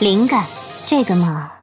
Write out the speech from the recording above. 灵感这个嘛，